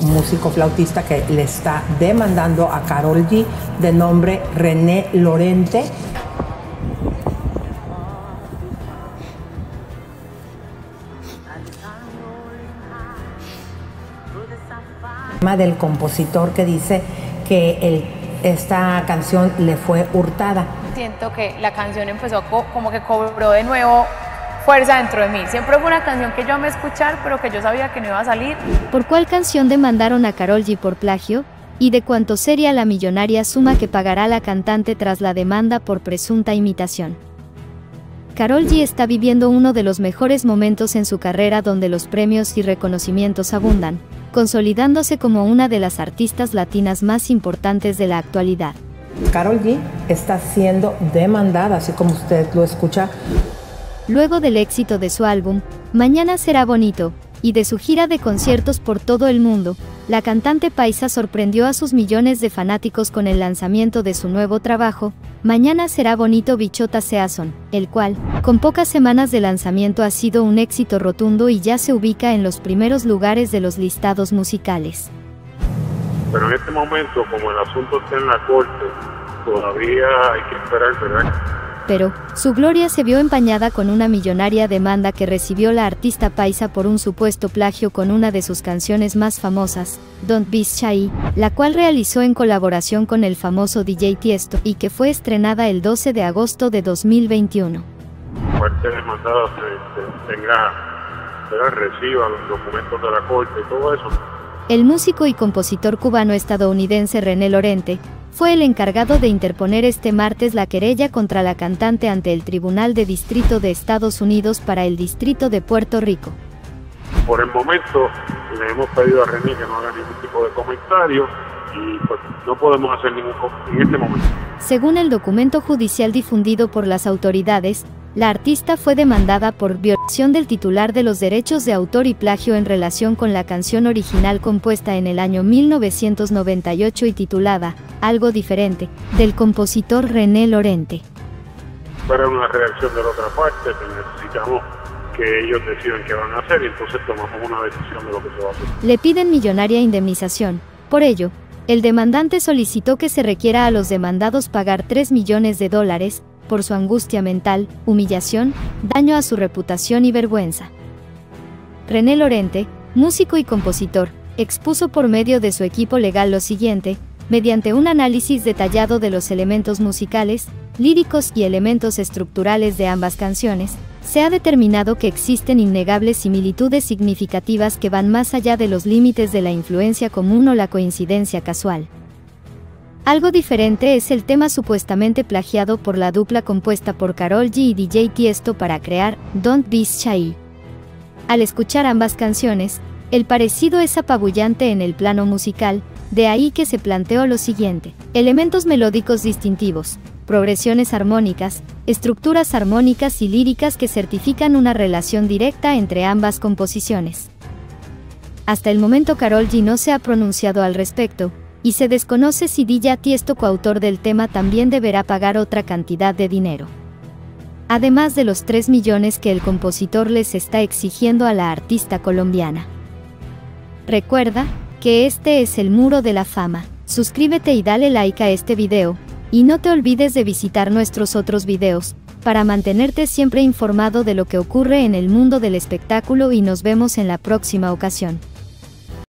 Músico flautista que le está demandando a Karol G, de nombre René Lorente. Del compositor que dice que esta canción le fue hurtada. Siento que la canción empezó como que cobró de nuevo fuerza dentro de mí. Siempre fue una canción que yo amé escuchar, pero que yo sabía que no iba a salir. ¿Por cuál canción demandaron a Karol G por plagio? ¿Y de cuánto sería la millonaria suma que pagará la cantante tras la demanda por presunta imitación? Karol G está viviendo uno de los mejores momentos en su carrera, donde los premios y reconocimientos abundan, consolidándose como una de las artistas latinas más importantes de la actualidad. Karol G está siendo demandada, así como usted lo escucha. Luego del éxito de su álbum, Mañana Será Bonito, y de su gira de conciertos por todo el mundo, la cantante paisa sorprendió a sus millones de fanáticos con el lanzamiento de su nuevo trabajo, Mañana Será Bonito Bichota Season, el cual, con pocas semanas de lanzamiento, ha sido un éxito rotundo y ya se ubica en los primeros lugares de los listados musicales. Pero en este momento, como el asunto está en la corte, todavía hay que esperar, ¿verdad? Pero su gloria se vio empañada con una millonaria demanda que recibió la artista paisa por un supuesto plagio con una de sus canciones más famosas, Don't Be Shy, la cual realizó en colaboración con el famoso DJ Tiesto y que fue estrenada el 12 de agosto de 2021. Fuerte demandada, reciba los documentos de la corte y todo eso. El músico y compositor cubano-estadounidense René Lorente fue el encargado de interponer este martes la querella contra la cantante ante el Tribunal de Distrito de Estados Unidos para el Distrito de Puerto Rico. Por el momento le hemos pedido a René que no haga ningún tipo de comentario y pues no podemos hacer ningún comentario en este momento. Según el documento judicial difundido por las autoridades, la artista fue demandada por violación del titular de los derechos de autor y plagio en relación con la canción original compuesta en el año 1998 y titulada Algo Diferente, del compositor René Lorente. Para una reacción de la otra parte, necesitamos que ellos decidan qué van a hacer y entonces tomamos una decisión de lo que se va a hacer. Le piden millonaria indemnización. Por ello, el demandante solicitó que se requiera a los demandados pagar $3 millones por su angustia mental, humillación, daño a su reputación y vergüenza. René Lorente, músico y compositor, expuso por medio de su equipo legal lo siguiente, mediante un análisis detallado de los elementos musicales, líricos y elementos estructurales de ambas canciones, se ha determinado que existen innegables similitudes significativas que van más allá de los límites de la influencia común o la coincidencia casual. Algo Diferente es el tema supuestamente plagiado por la dupla compuesta por Karol G y DJ Tiesto para crear Don't Be Shy. Al escuchar ambas canciones, el parecido es apabullante en el plano musical, de ahí que se planteó lo siguiente: elementos melódicos distintivos, progresiones armónicas, estructuras armónicas y líricas que certifican una relación directa entre ambas composiciones. Hasta el momento Karol G no se ha pronunciado al respecto, y se desconoce si DJ Tiesto, coautor del tema, también deberá pagar otra cantidad de dinero, además de los $3 millones que el compositor les está exigiendo a la artista colombiana. Recuerda que este es el Muro de la Fama. Suscríbete y dale like a este video, y no te olvides de visitar nuestros otros videos, para mantenerte siempre informado de lo que ocurre en el mundo del espectáculo, y nos vemos en la próxima ocasión.